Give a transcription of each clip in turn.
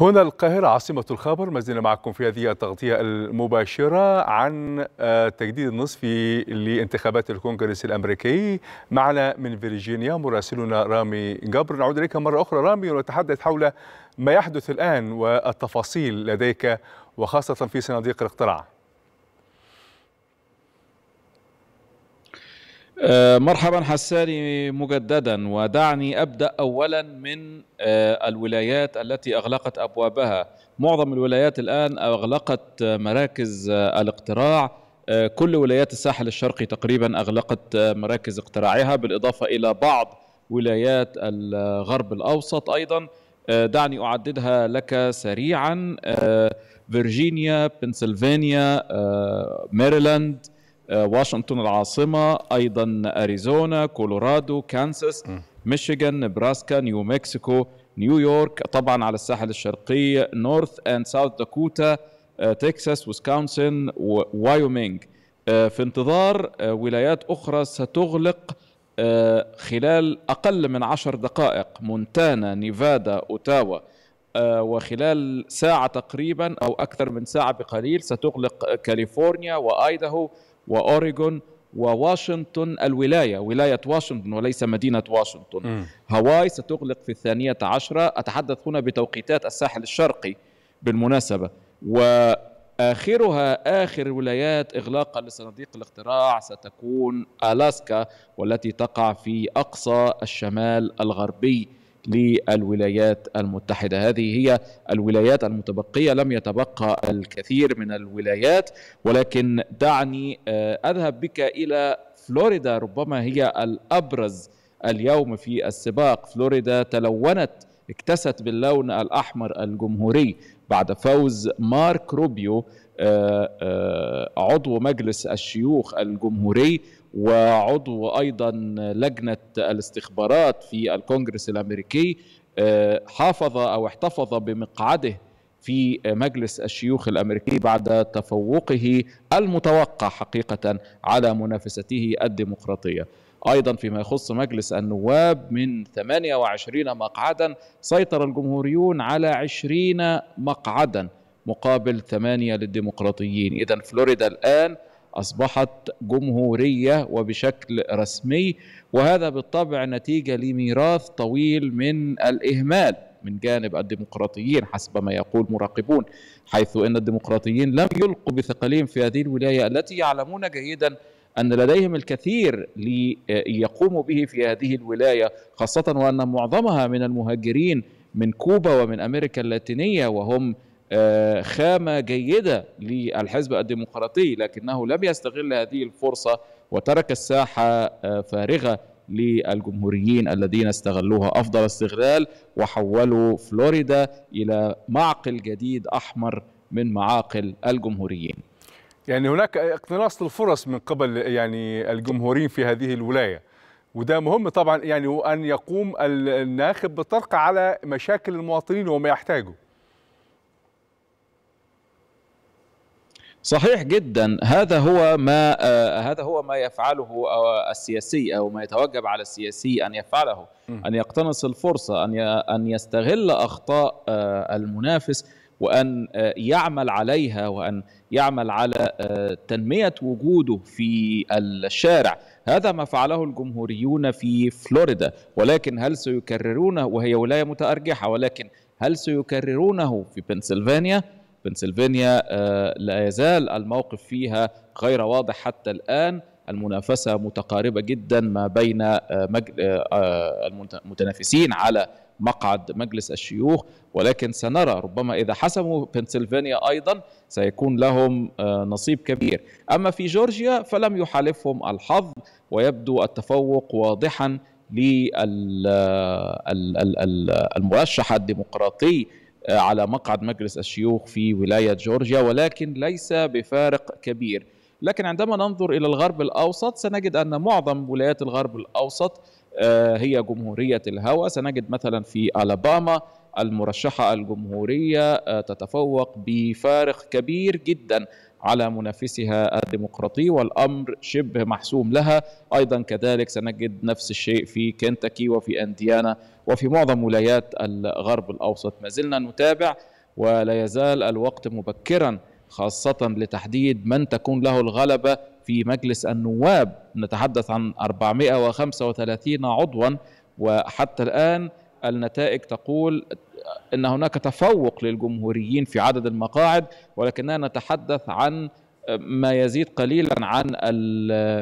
هنا القاهرة عاصمة الخبر، مازلنا معكم في هذه التغطية المباشرة عن التجديد النصفي لانتخابات الكونغرس الأمريكي. معنا من فرجينيا مراسلنا رامي جبر. نعود إليك مرة أخرى رامي ونتحدث حول ما يحدث الآن والتفاصيل لديك وخاصة في صناديق الاقتراع. مرحبا حساني مجددا، ودعني أبدأ أولا من الولايات التي أغلقت أبوابها. معظم الولايات الآن أغلقت مراكز الاقتراع، كل ولايات الساحل الشرقي تقريبا أغلقت مراكز اقتراعها بالإضافة إلى بعض ولايات الغرب الأوسط أيضا. دعني أعددها لك سريعا: فرجينيا، بنسلفانيا، ميريلاند، واشنطن العاصمة، أيضا أريزونا، كولورادو، كانساس، ميشيغان، نبراسكا، نيو مكسيكو، نيويورك، طبعا على الساحل الشرقي نورث أند ساوث داكوتا، تكساس، ويسكونسن، وايومينغ. في انتظار ولايات أخرى ستغلق خلال أقل من 10 دقائق: مونتانا، نيفادا، أوتاوا. وخلال ساعة تقريبا أو أكثر من ساعة بقليل ستغلق كاليفورنيا وأيداهو وأوريغون وواشنطن الولاية، ولاية واشنطن وليس مدينة واشنطن. هاواي ستغلق في 12، أتحدث هنا بتوقيتات الساحل الشرقي بالمناسبة. وآخرها آخر ولايات إغلاقا لصناديق الاقتراع ستكون ألاسكا، والتي تقع في أقصى الشمال الغربي للولايات المتحدة. هذه هي الولايات المتبقية، لم يتبقى الكثير من الولايات، ولكن دعني أذهب بك إلى فلوريدا، ربما هي الأبرز اليوم في السباق. فلوريدا اكتست باللون الأحمر الجمهوري بعد فوز مارك روبيو عضو مجلس الشيوخ الجمهوري وعضو أيضا لجنة الاستخبارات في الكونغرس الأمريكي. حافظ أو احتفظ بمقعده في مجلس الشيوخ الأمريكي بعد تفوقه المتوقع حقيقة على منافسته الديمقراطية. أيضا فيما يخص مجلس النواب، من 28 مقعدا سيطر الجمهوريون على 20 مقعدا مقابل 8 للديمقراطيين. إذن فلوريدا الآن أصبحت جمهورية وبشكل رسمي، وهذا بالطبع نتيجة لميراث طويل من الإهمال من جانب الديمقراطيين حسب ما يقول مراقبون، حيث أن الديمقراطيين لم يلقوا بثقلهم في هذه الولاية التي يعلمون جيدا أن لديهم الكثير ليقوموا به في هذه الولاية، خاصة وأن معظمها من المهاجرين من كوبا ومن أمريكا اللاتينية، وهم خامة جيدة للحزب الديمقراطي، لكنه لم يستغل هذه الفرصة وترك الساحة فارغة للجمهوريين الذين استغلوها أفضل استغلال، وحولوا فلوريدا إلى معقل جديد أحمر من معاقل الجمهوريين. يعني هناك اقتناص للفرص من قبل يعني الجمهوريين في هذه الولاية، وده مهم طبعا، يعني وأن يقوم الناخب بالطرق على مشاكل المواطنين وما يحتاجوا. صحيح جدا، هذا هو ما يفعله السياسي او ما يتوجب على السياسي ان يفعله، ان يقتنص الفرصه، ان يستغل اخطاء المنافس وان يعمل عليها وان يعمل على تنميه وجوده في الشارع. هذا ما فعله الجمهوريون في فلوريدا، ولكن هل سيكررونه؟ وهي ولايه متأرجحة، ولكن هل سيكررونه في بنسلفانيا؟ بنسلفانيا لا يزال الموقف فيها غير واضح حتى الآن، المنافسة متقاربة جدا ما بين المتنافسين على مقعد مجلس الشيوخ، ولكن سنرى ربما إذا حسموا بنسلفانيا أيضا سيكون لهم نصيب كبير. أما في جورجيا فلم يحالفهم الحظ، ويبدو التفوق واضحا للمرشح الديمقراطي على مقعد مجلس الشيوخ في ولاية جورجيا، ولكن ليس بفارق كبير. لكن عندما ننظر إلى الغرب الأوسط سنجد أن معظم ولايات الغرب الأوسط هي جمهورية الهوى. سنجد مثلا في ألاباما المرشحة الجمهورية تتفوق بفارق كبير جدا على منافسها الديمقراطي، والأمر شبه محسوم لها. أيضا كذلك سنجد نفس الشيء في كنتاكي وفي أنديانا وفي معظم ولايات الغرب الأوسط. ما زلنا نتابع ولا يزال الوقت مبكرا، خاصة لتحديد من تكون له الغلبة في مجلس النواب. نتحدث عن 435 عضوا، وحتى الآن النتائج تقول أن هناك تفوق للجمهوريين في عدد المقاعد، ولكننا نتحدث عن ما يزيد قليلا عن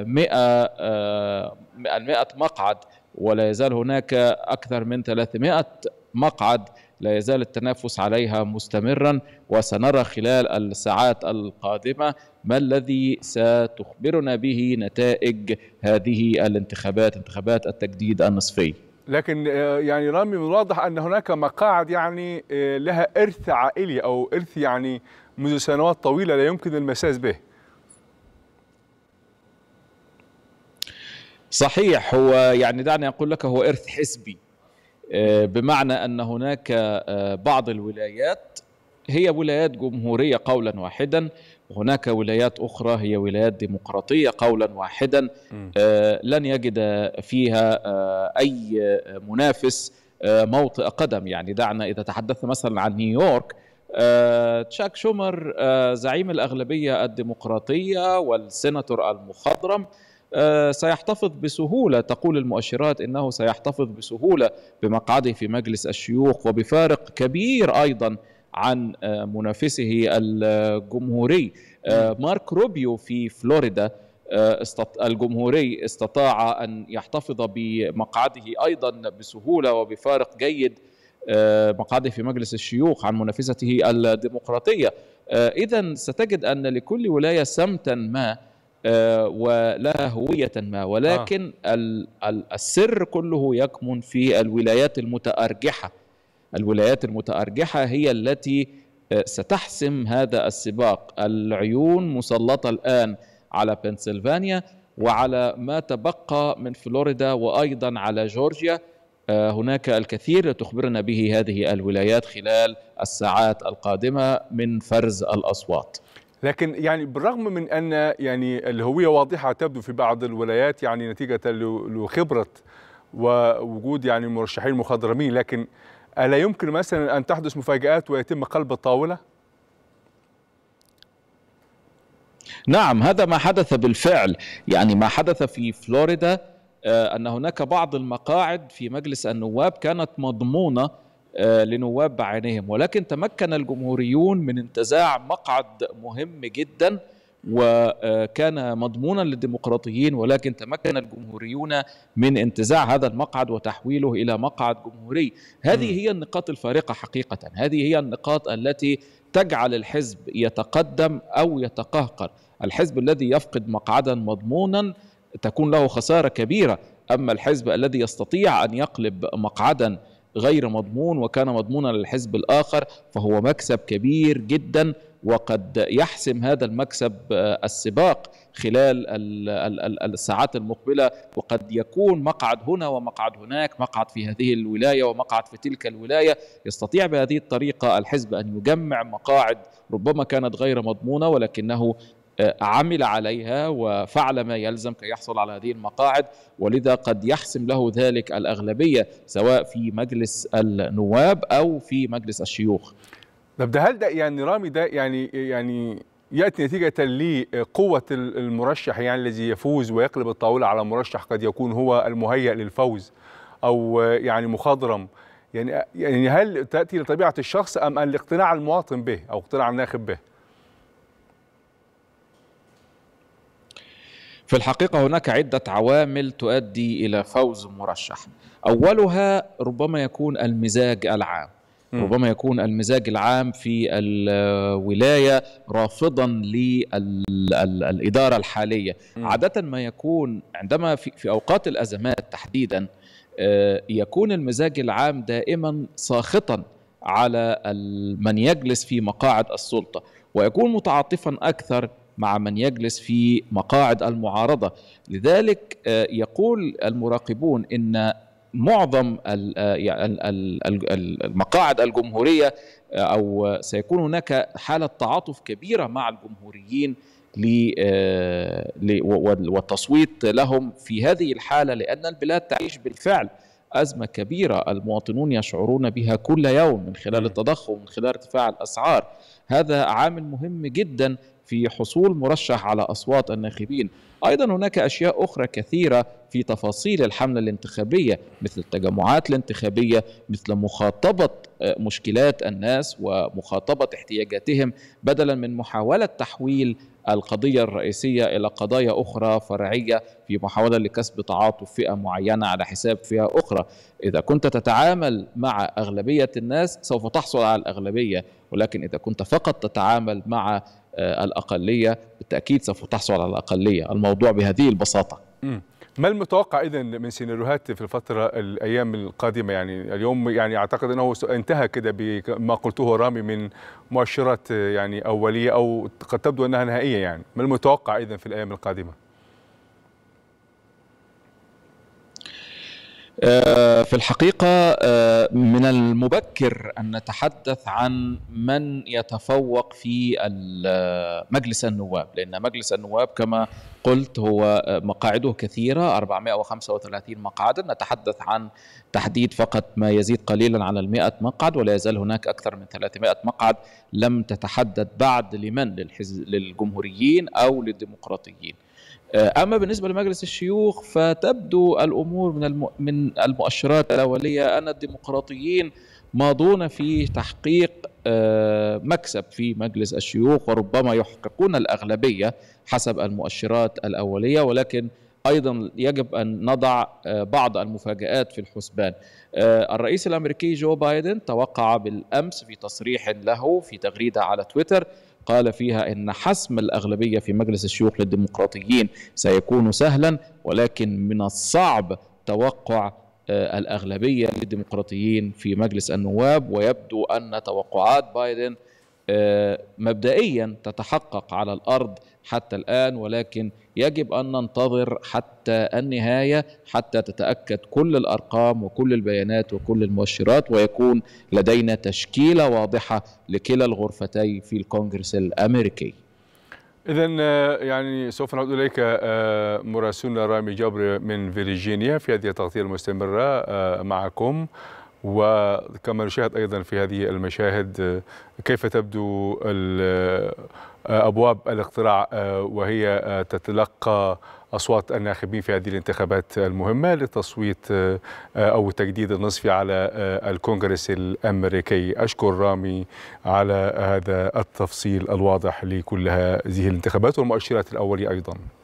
100 مقعد، ولا يزال هناك أكثر من 300 مقعد لا يزال التنافس عليها مستمرا. وسنرى خلال الساعات القادمة ما الذي ستخبرنا به نتائج هذه الانتخابات، انتخابات التجديد النصفي. لكن يعني رامي، من الواضح أن هناك مقاعد يعني لها إرث عائلي أو إرث يعني منذ سنوات طويلة لا يمكن المساس به. صحيح، هو يعني دعني أقول لك هو إرث حزبي، بمعنى أن هناك بعض الولايات هي ولايات جمهورية قولا واحدا، وهناك ولايات أخرى هي ولايات ديمقراطية قولا واحدا، لن يجد فيها أي منافس موطئ قدم. يعني دعنا إذا تحدثنا مثلا عن نيويورك، تشاك شومر زعيم الأغلبية الديمقراطية والسيناتور المخضرم سيحتفظ بسهولة، تقول المؤشرات أنه سيحتفظ بسهولة بمقعده في مجلس الشيوخ، وبفارق كبير أيضا عن منافسه الجمهوري. مارك روبيو في فلوريدا الجمهوري استطاع أن يحتفظ بمقعده أيضا بسهولة وبفارق جيد، مقعده في مجلس الشيوخ، عن منافسته الديمقراطية. إذن ستجد أن لكل ولاية سمتا ما ولا هوية ما، ولكن السر كله يكمن في الولايات المتأرجحة. الولايات المتأرجحة هي التي ستحسم هذا السباق. العيون مسلطة الآن على بنسلفانيا وعلى ما تبقى من فلوريدا، وأيضا على جورجيا. هناك الكثير تخبرنا به هذه الولايات خلال الساعات القادمة من فرز الأصوات. لكن يعني بالرغم من أن يعني الهوية واضحة تبدو في بعض الولايات، يعني نتيجة لخبرة ووجود يعني مرشحين مخضرمين، لكن ألا يمكن مثلا أن تحدث مفاجآت ويتم قلب الطاولة؟ نعم، هذا ما حدث بالفعل. يعني ما حدث في فلوريدا أن هناك بعض المقاعد في مجلس النواب كانت مضمونة لنواب بعينهم، ولكن تمكن الجمهوريون من انتزاع مقعد مهم جدا وكان مضمونا للديمقراطيين، ولكن تمكن الجمهوريون من انتزاع هذا المقعد وتحويله إلى مقعد جمهوري. هذه هي النقاط الفارقة حقيقة، هذه هي النقاط التي تجعل الحزب يتقدم أو يتقهقر. الحزب الذي يفقد مقعدا مضمونا تكون له خسارة كبيرة، أما الحزب الذي يستطيع أن يقلب مقعدا غير مضمون وكان مضمونا للحزب الآخر فهو مكسب كبير جدا، وقد يحسم هذا المكسب السباق خلال الساعات المقبلة، وقد يكون مقعد هنا ومقعد هناك، مقعد في هذه الولاية ومقعد في تلك الولاية. يستطيع بهذه الطريقة الحزب أن يجمع مقاعد ربما كانت غير مضمونة، ولكنه عمل عليها وفعل ما يلزم كي يحصل على هذه المقاعد، ولذا قد يحسم له ذلك الأغلبية سواء في مجلس النواب أو في مجلس الشيوخ. طب ده هل ده يعني رامي ده يعني يأتي نتيجة لقوة المرشح يعني الذي يفوز ويقلب الطاولة على مرشح قد يكون هو المهيأ للفوز أو يعني مخضرم، يعني هل تأتي لطبيعة الشخص أم الاقتناع المواطن به أو اقتناع الناخب به؟ في الحقيقة هناك عدة عوامل تؤدي إلى فوز مرشح، أولها ربما يكون المزاج العام. ربما يكون المزاج العام في الولاية رافضا للإدارة الحالية. عادة ما يكون عندما في أوقات الأزمات تحديدا يكون المزاج العام دائما ساخطا على من يجلس في مقاعد السلطة، ويكون متعاطفا أكثر مع من يجلس في مقاعد المعارضة. لذلك يقول المراقبون إن معظم المقاعد الجمهورية، أو سيكون هناك حالة تعاطف كبيرة مع الجمهوريين والتصويت لهم في هذه الحالة، لأن البلاد تعيش بالفعل أزمة كبيرة المواطنون يشعرون بها كل يوم من خلال التضخم ومن خلال ارتفاع الأسعار. هذا عامل مهم جدا في حصول مرشح على أصوات الناخبين. أيضا هناك أشياء أخرى كثيرة في تفاصيل الحملة الانتخابية، مثل التجمعات الانتخابية، مثل مخاطبة مشكلات الناس ومخاطبة احتياجاتهم، بدلا من محاولة تحويل القضية الرئيسية إلى قضايا أخرى فرعية في محاولة لكسب تعاطف فئة معينة على حساب فئة أخرى. إذا كنت تتعامل مع أغلبية الناس سوف تحصل على الأغلبية، ولكن إذا كنت فقط تتعامل مع الأقلية بالتأكيد سوف تحصل على الأقلية. الموضوع بهذه البساطة. ما المتوقع إذن من سيناريوهات في الفترة الأيام القادمة؟ يعني اليوم يعني أعتقد أنه انتهى كده بما قلته رامي من مؤشرات يعني أولية أو قد تبدو أنها نهائية. يعني ما المتوقع إذن في الأيام القادمة؟ في الحقيقة من المبكر أن نتحدث عن من يتفوق في مجلس النواب، لأن مجلس النواب كما قلت هو مقاعده كثيرة، 435 مقعدا، نتحدث عن تحديد فقط ما يزيد قليلا على 100 مقعد، ولا يزال هناك أكثر من 300 مقعد لم تتحدد بعد لمن، للجمهوريين أو للديمقراطيين. أما بالنسبة لمجلس الشيوخ فتبدو الأمور من المؤشرات الأولية أن الديمقراطيين ماضون في تحقيق مكسب في مجلس الشيوخ، وربما يحققون الأغلبية حسب المؤشرات الأولية، ولكن أيضا يجب أن نضع بعض المفاجآت في الحسبان. الرئيس الأمريكي جو بايدن توقع بالأمس في تصريح له في تغريدة على تويتر قال فيها إن حسم الأغلبية في مجلس الشيوخ للديمقراطيين سيكون سهلا، ولكن من الصعب توقع الأغلبية للديمقراطيين في مجلس النواب، ويبدو أن توقعات بايدن مبدئيا تتحقق على الأرض حتى الآن، ولكن يجب أن ننتظر حتى النهاية حتى تتأكد كل الأرقام وكل البيانات وكل المؤشرات، ويكون لدينا تشكيلة واضحة لكلا الغرفتي في الكونغرس الأمريكي. إذن يعني سوف نعود إليك مراسلنا رامي جبر من فيرجينيا في هذه التغطية المستمرة معكم، وكما نشاهد أيضا في هذه المشاهد كيف تبدو أبواب الاقتراع وهي تتلقى أصوات الناخبين في هذه الانتخابات المهمة للتصويت أو التجديد النصفي على الكونغرس الأمريكي. أشكر رامي على هذا التفصيل الواضح لكل هذه الانتخابات والمؤشرات الأولية أيضا.